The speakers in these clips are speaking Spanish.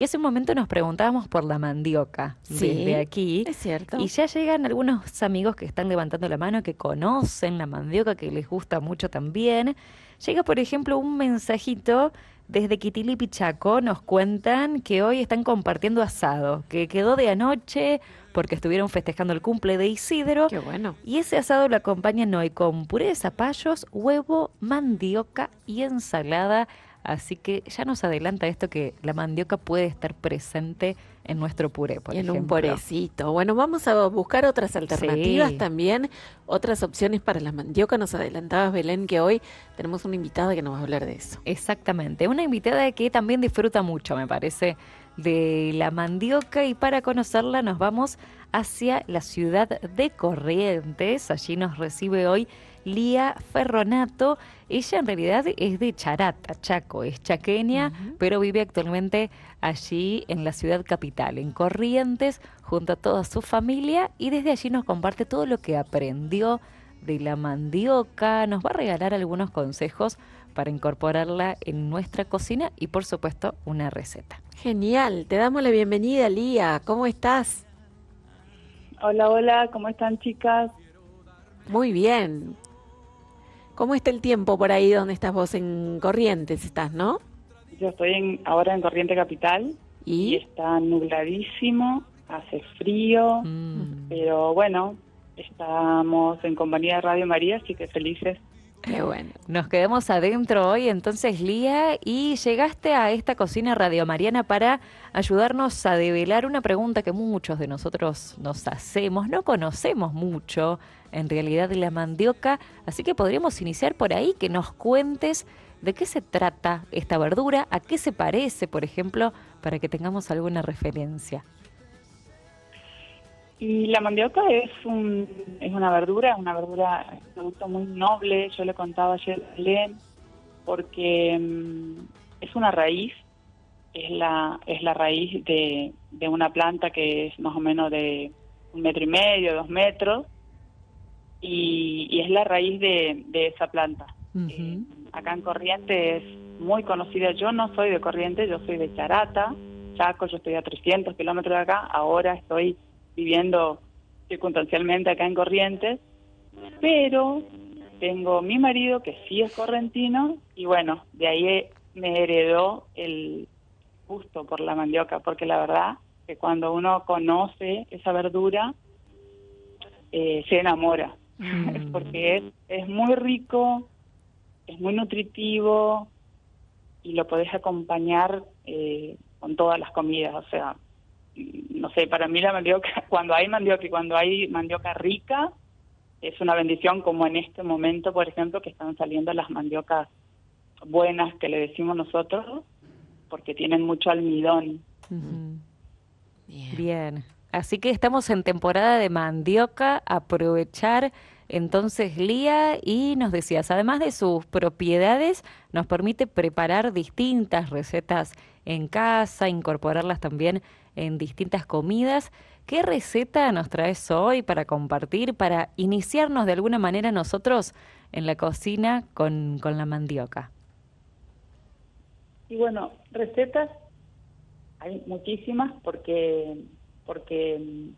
Y hace un momento nos preguntábamos por la mandioca, sí, desde aquí. Es cierto. Y ya llegan algunos amigos que están levantando la mano, que conocen la mandioca, que les gusta mucho también. Llega, por ejemplo, un mensajito desde Quitilipichaco. Nos cuentan que hoy están compartiendo asado, que quedó de anoche porque estuvieron festejando el cumple de Isidro. Qué bueno. Y ese asado lo acompañan hoy con puré de zapallos, huevo, mandioca y ensalada. Así que ya nos adelanta esto que la mandioca puede estar presente en nuestro puré, por ejemplo. En un purecito. Bueno, vamos a buscar otras alternativas también, otras opciones para la mandioca. Nos adelantabas, Belén, que hoy tenemos una invitada que nos va a hablar de eso. Exactamente, una invitada que también disfruta mucho, me parece, de la mandioca, y para conocerla nos vamos hacia la ciudad de Corrientes. Allí nos recibe hoy Lía Ferronato. Ella en realidad es de Charata, Chaco, es chaqueña, pero vive actualmente allí en la ciudad capital, en Corrientes, junto a toda su familia, y desde allí nos comparte todo lo que aprendió de la mandioca, nos va a regalar algunos consejos para incorporarla en nuestra cocina y, por supuesto, una receta. Genial, te damos la bienvenida, Lía, ¿cómo estás? Hola, hola, ¿cómo están, chicas? Muy bien. ¿Cómo está el tiempo por ahí donde estás vos? En Corrientes estás, ¿no? Yo estoy ahora en Corrientes Capital. ¿Y? Y está nubladísimo, hace frío, pero bueno, estamos en compañía de Radio María, así que felices. Qué bueno. Nos quedamos adentro hoy entonces, Lía, y llegaste a esta cocina radiomariana para ayudarnos a develar una pregunta que muchos de nosotros nos hacemos. No conocemos mucho, en realidad, la mandioca, así que podríamos iniciar por ahí, que nos cuentes de qué se trata esta verdura, a qué se parece, por ejemplo, para que tengamos alguna referencia. Y la mandioca es una verdura, es un producto muy noble. Yo le contaba ayer a Belén, porque es una raíz, es la raíz de una planta que es más o menos de 1,5 metros, 2 metros, y es la raíz de esa planta. Acá en Corrientes es muy conocida. Yo no soy de Corrientes, yo soy de Charata, Chaco, yo estoy a 300 kilómetros de acá, ahora estoy viviendo circunstancialmente acá en Corrientes, pero tengo mi marido que sí es correntino, y bueno, de ahí me heredó el gusto por la mandioca, porque la verdad que cuando uno conoce esa verdura, se enamora, porque es muy rico, es muy nutritivo, y lo podés acompañar con todas las comidas, o sea, no sé, para mí la mandioca, cuando hay mandioca y cuando hay mandioca rica, es una bendición, como en este momento, por ejemplo, que están saliendo las mandiocas buenas, que le decimos nosotros, porque tienen mucho almidón. Bien, así que estamos en temporada de mandioca, aprovechar entonces, Lía, y nos decías, además de sus propiedades, nos permite preparar distintas recetas en casa, incorporarlas también en distintas comidas. ¿Qué receta nos traes hoy para compartir, para iniciarnos de alguna manera nosotros en la cocina con la mandioca? Y bueno, recetas hay muchísimas, porque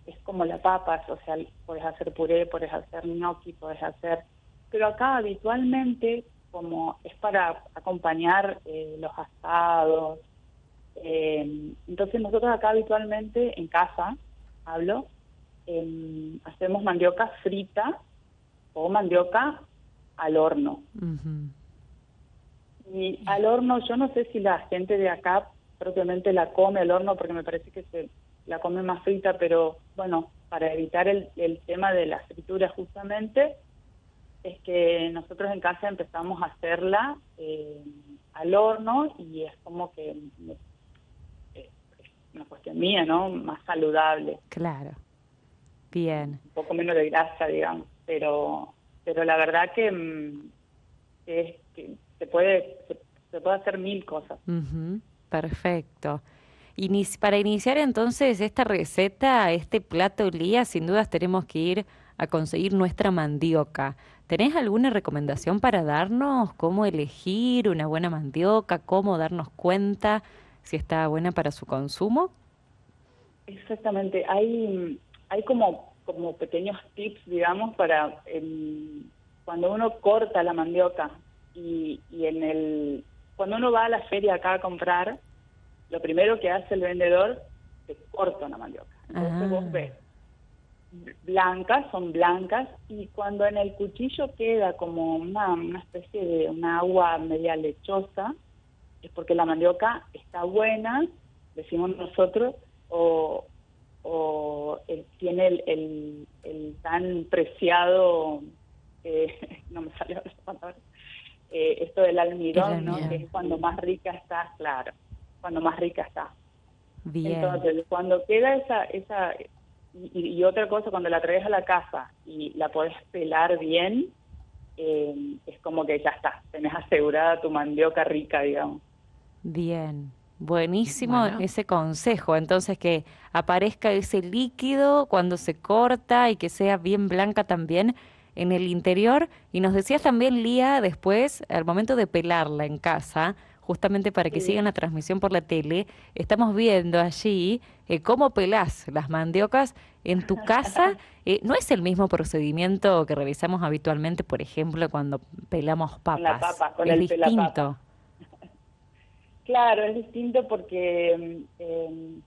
es como la papa, o sea, podés hacer puré, podés hacer gnocchi, podés hacer... Pero acá habitualmente, como es para acompañar los asados, entonces nosotros acá habitualmente en casa, hacemos mandioca frita o mandioca al horno. Y al horno, yo no sé si la gente de acá propiamente la come al horno, porque me parece que se la come más frita, pero bueno, para evitar el tema de la fritura justamente, es que nosotros en casa empezamos a hacerla al horno, y es como que... una cuestión mía, ¿no? Más saludable. Claro. Bien. Un poco menos de grasa, digamos. Pero la verdad que se puede hacer mil cosas. Perfecto. Para iniciar entonces esta receta, este plato, Lía, sin dudas tenemos que ir a conseguir nuestra mandioca. ¿Tenés alguna recomendación para darnos? ¿Cómo elegir una buena mandioca? ¿Cómo darnos cuenta si está buena para su consumo. Exactamente, hay como pequeños tips, digamos, para cuando uno corta la mandioca y cuando uno va a la feria acá a comprar, lo primero que hace el vendedor, te corta una mandioca. Entonces vos ves, son blancas, y cuando en el cuchillo queda como una especie de una agua media lechosa, es porque la mandioca está buena, decimos nosotros, o tiene el tan preciado, no me salió esa palabra, esto del almidón, ¿no? Que es cuando más rica está, claro, cuando más rica está. Bien. Entonces, cuando queda esa y otra cosa, cuando la traes a la casa y la podés pelar bien, es como que ya está, tenés asegurada tu mandioca rica, digamos. Bien. Buenísimo ese consejo, entonces, que aparezca ese líquido cuando se corta y que sea bien blanca también en el interior. Y nos decías también, Lía, después, al momento de pelarla en casa, justamente para que sigan la transmisión por la tele, estamos viendo allí cómo pelás las mandiocas en tu casa. No es el mismo procedimiento que realizamos habitualmente, por ejemplo, cuando pelamos papas. La papa, con el distinto. Claro, es distinto porque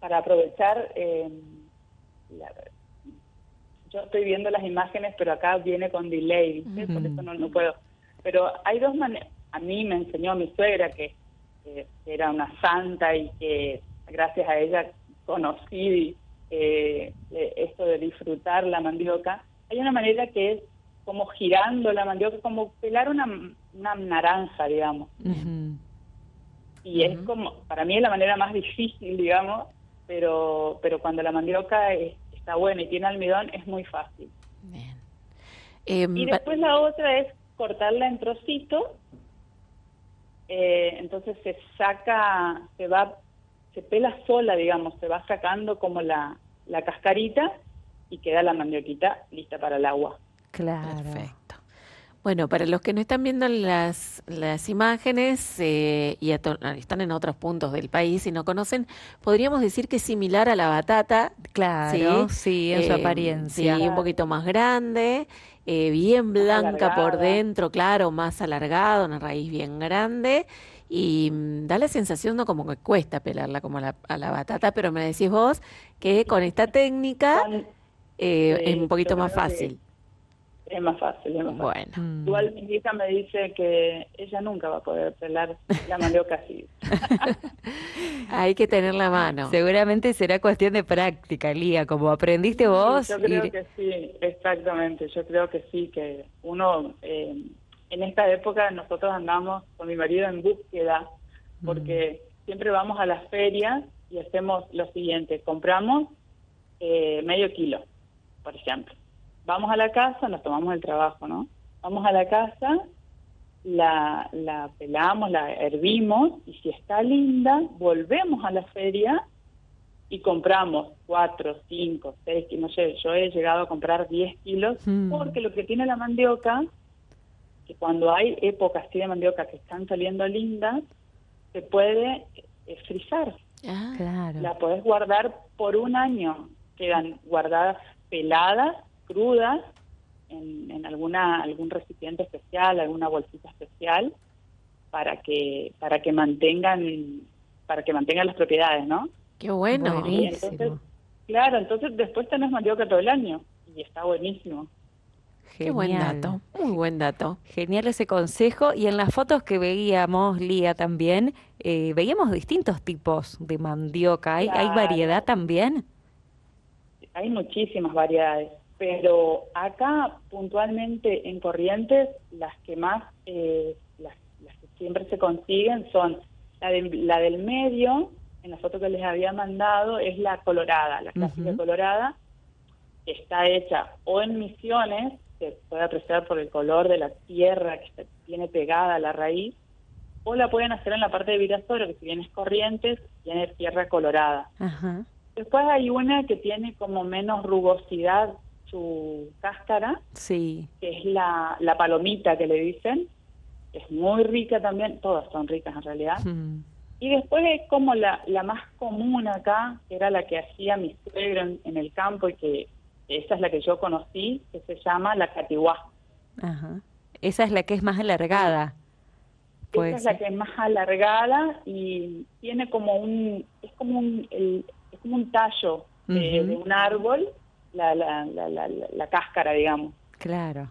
para aprovechar, yo estoy viendo las imágenes, pero acá viene con delay, ¿viste? Por eso no puedo. Pero hay dos maneras. A mí me enseñó mi suegra, que era una santa y que gracias a ella conocí esto de disfrutar la mandioca. Hay una manera que es como girando la mandioca, como pelar una naranja, digamos. Y es como, para mí es la manera más difícil, digamos, pero cuando la mandioca está buena y tiene almidón, es muy fácil. Bien. Y después la otra es cortarla en trocitos, entonces se pela sola, digamos, se va sacando como la cascarita y queda la mandioquita lista para el agua. Claro. Perfecto. Bueno, para los que no están viendo las imágenes y están en otros puntos del país y no conocen, podríamos decir que es similar a la batata. Claro, sí, en su apariencia. Sí, un poquito más grande, bien blanca, alargada por dentro, claro, más alargado, una raíz bien grande. Y da la sensación, no, como que cuesta pelarla como a la batata, pero me decís vos que con esta técnica es un poquito más fácil. Es más fácil, es más fácil. Bueno. Igual mi hija me dice que ella nunca va a poder pelar la mandioca así. Hay que tener la mano. Seguramente será cuestión de práctica, Lía, como aprendiste vos. Yo creo que sí, exactamente. Yo creo que sí, que uno, en esta época nosotros andamos con mi marido en búsqueda, porque siempre vamos a las ferias y hacemos lo siguiente: compramos medio kilo, por ejemplo. Vamos a la casa, nos tomamos el trabajo, ¿no? Vamos a la casa, la pelamos, la hervimos, y si está linda, volvemos a la feria y compramos 4, 5, 6, no sé, yo he llegado a comprar 10 kilos, porque lo que tiene la mandioca, que cuando hay épocas así de mandioca que están saliendo lindas, se puede frizar. Ah, claro. La podés guardar por un año, quedan guardadas peladas, crudas, en algún recipiente especial, alguna bolsita especial, para que mantengan las propiedades, ¿no? Qué bueno. Buenísimo. Entonces, claro, entonces después tenés mandioca todo el año y está buenísimo. Genial. Qué buen dato, muy buen dato. Genial ese consejo. Y en las fotos que veíamos, Lía, también veíamos distintos tipos de mandioca. Claro. ¿Hay variedad también? Hay muchísimas variedades, pero acá puntualmente en Corrientes las que más, las que siempre se consiguen son la del medio. En la foto que les había mandado es la colorada, la clásica colorada, que está hecha o en Misiones, se puede apreciar por el color de la tierra que tiene pegada a la raíz, o la pueden hacer en la parte de Virazoro, que si bien es Corrientes, tiene tierra colorada. Ajá. Después hay una que tiene como menos rugosidad su cáscara, sí, que es la palomita, que le dicen. Es muy rica también, todas son ricas en realidad. Y después es como la más común acá, que era la que hacía mi suegro en el campo y que esa es la que yo conocí, que se llama la catihuá. Ajá. Esa es la que es más alargada. Esa es la que es más alargada y tiene como un... es como un tallo de un árbol, la cáscara, digamos. Claro.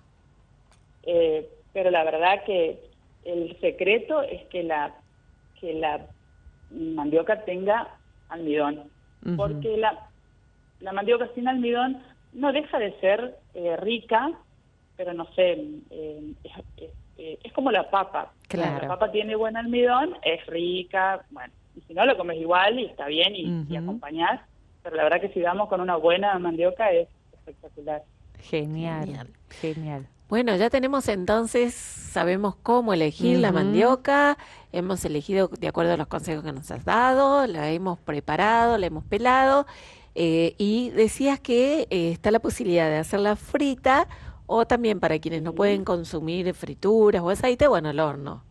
Pero la verdad que el secreto es que la mandioca tenga almidón, porque la mandioca sin almidón no deja de ser rica, pero no sé, es como la papa. Claro. La papa tiene buen almidón, es rica, bueno, y si no lo comes igual y está bien y acompañás, pero la verdad que si damos con una buena mandioca es espectacular. Genial. Bueno, ya tenemos entonces, sabemos cómo elegir la mandioca, hemos elegido de acuerdo a los consejos que nos has dado, la hemos preparado, la hemos pelado, y decías que está la posibilidad de hacerla frita o también para quienes no pueden consumir frituras o aceite, bueno, el horno.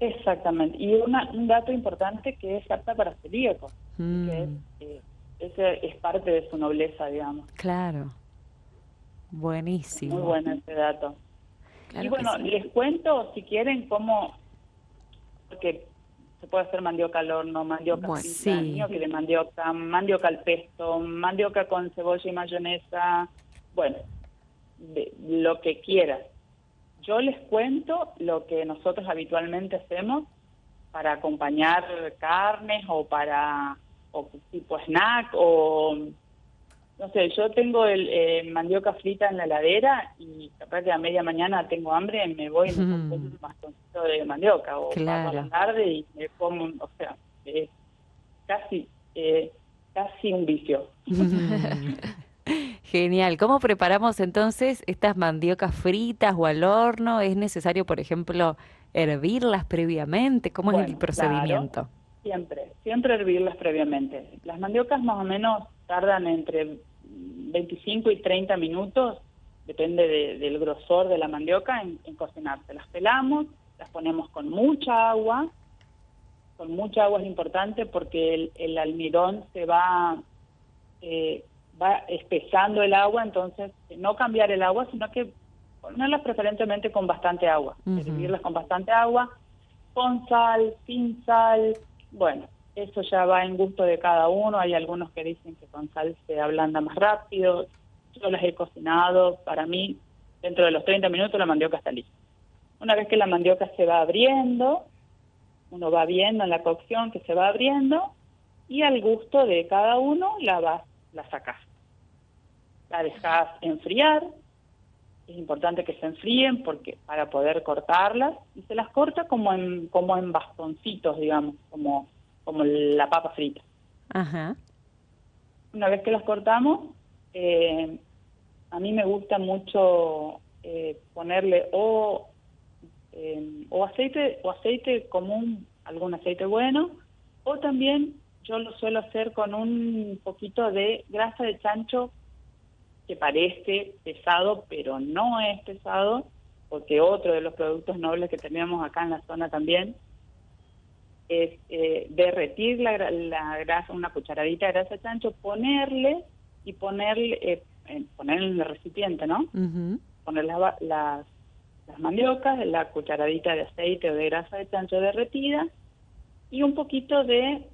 Exactamente, y un dato importante que es apta para celíacos, que es parte de su nobleza, digamos. Claro. Buenísimo. Muy bueno ese dato. Claro, y bueno, les cuento, si quieren, cómo... Porque se puede hacer mandioca al horno, mandioca que de mandioca, mandioca al pesto, mandioca con cebolla y mayonesa, bueno, lo que quieras. Yo les cuento lo que nosotros habitualmente hacemos para acompañar carnes o para... o tipo snack o... No sé, yo tengo el mandioca frita en la heladera y capaz que a media mañana tengo hambre y me voy y me compro un bastoncito de mandioca o a la tarde y me como, o sea, casi un vicio. Genial. ¿Cómo preparamos entonces estas mandiocas fritas o al horno? ¿Es necesario, por ejemplo, hervirlas previamente? ¿Cómo es el procedimiento? Claro. Siempre hervirlas previamente. Las mandiocas más o menos tardan entre 25 y 30 minutos, depende del grosor de la mandioca, en cocinarse. Las pelamos, las ponemos con mucha agua. Con mucha agua es importante porque el almidón se va espesando el agua, entonces no cambiar el agua, sino que ponerlas preferentemente con bastante agua. Hervirlas con bastante agua, con sal, sin sal... Bueno, eso ya va en gusto de cada uno. Hay algunos que dicen que con sal se ablanda más rápido. Yo las he cocinado. Para mí, dentro de los 30 minutos la mandioca está lista. Una vez que la mandioca se va abriendo, uno va viendo en la cocción que se va abriendo y al gusto de cada uno la sacás. La dejás enfriar. Es importante que se enfríen porque para poder cortarlas, y se las corta como en bastoncitos, digamos, como la papa frita. Ajá. Una vez que las cortamos, a mí me gusta mucho ponerle aceite común, algún aceite bueno, o también yo lo suelo hacer con un poquito de grasa de chancho, que parece pesado, pero no es pesado, porque otro de los productos nobles que tenemos acá en la zona también es derretir la grasa, una cucharadita de grasa de chancho, ponerle en el recipiente, ¿no? Poner las mandiocas, la cucharadita de aceite o de grasa de chancho derretida y un poquito de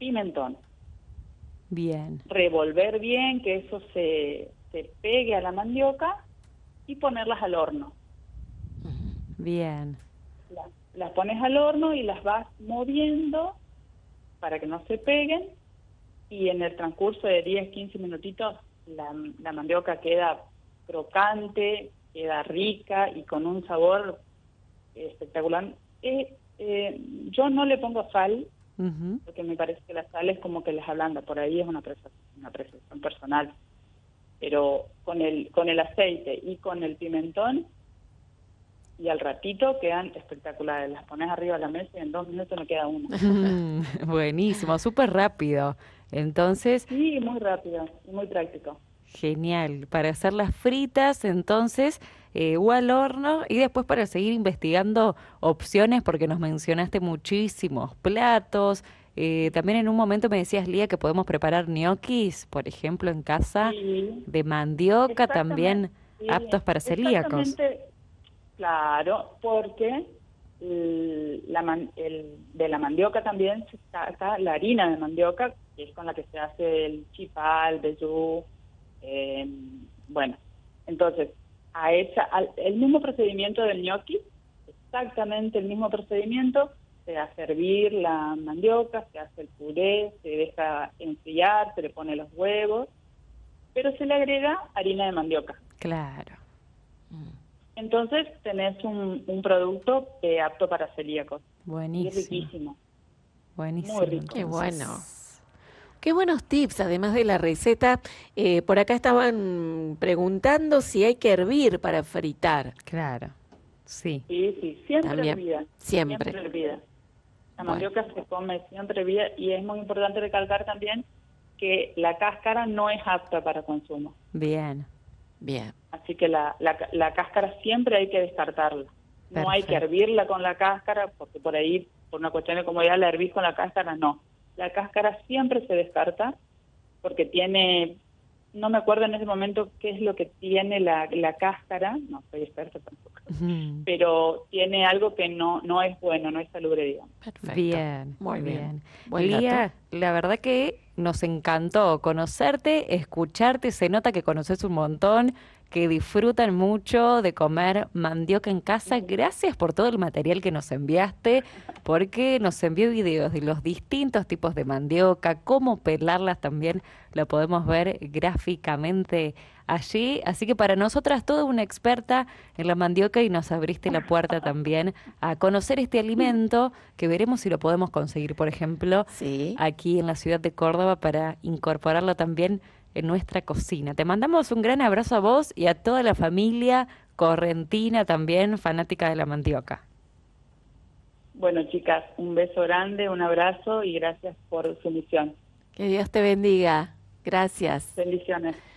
pimentón. Bien. Revolver bien, que eso se pegue a la mandioca y ponerlas al horno. Bien. Las pones al horno y las vas moviendo para que no se peguen y en el transcurso de 10, 15 minutitos la mandioca queda crocante, queda rica y con un sabor espectacular. Yo no le pongo sal. Porque me parece que la sal es como que las ablanda, por ahí es una percepción personal, pero con el aceite y con el pimentón y al ratito quedan espectaculares, las pones arriba de la mesa y en 2 minutos no queda una. Buenísimo, súper rápido. Entonces, sí, muy rápido y muy práctico. Genial, para hacer las fritas entonces o al horno, y después para seguir investigando opciones, porque nos mencionaste muchísimos platos. También en un momento me decías, Lía, que podemos preparar ñoquis, por ejemplo, en casa, sí, de mandioca, también aptos para celíacos. Claro, porque de la mandioca también está la harina de mandioca, que es con la que se hace el chipá, el vellú, bueno, entonces el mismo procedimiento del ñoqui, exactamente el mismo procedimiento. Se hace hervir la mandioca, se hace el puré, se deja enfriar, se le pone los huevos, pero se le agrega harina de mandioca. Claro. Entonces tenés un producto apto para celíacos. Buenísimo. Es riquísimo. Buenísimo. Muy rico. Qué bueno. Qué buenos tips, además de la receta. Por acá estaban preguntando si hay que hervir para fritar. Claro. Sí. Sí, siempre hervida. Siempre hervida. La mandioca se come siempre hervida, y es muy importante recalcar también que la cáscara no es apta para consumo. Bien, bien. Así que la cáscara siempre hay que descartarla. Perfecto. No hay que hervirla con la cáscara, porque por ahí, por una cuestión de comodidad, la hervís con la cáscara, no. La cáscara siempre se descarta porque tiene, no me acuerdo en ese momento qué es lo que tiene la cáscara, no soy experta tampoco, pero tiene algo que no es bueno, no es salubre, digamos. Perfecto. Bien, muy bien. Lía, la verdad que nos encantó conocerte, escucharte, se nota que conoces un montón, que disfrutan mucho de comer mandioca en casa. Gracias por todo el material que nos enviaste, porque nos envió videos de los distintos tipos de mandioca, cómo pelarlas también, lo podemos ver gráficamente allí. Así que para nosotras, toda una experta en la mandioca, y nos abriste la puerta también a conocer este alimento, que veremos si lo podemos conseguir, por ejemplo, sí, aquí en la ciudad de Córdoba, para incorporarlo también en nuestra cocina. Te mandamos un gran abrazo a vos y a toda la familia correntina también, fanática de la mandioca. Bueno, chicas, un beso grande, un abrazo, y gracias por su misión. Que Dios te bendiga. Gracias. Bendiciones.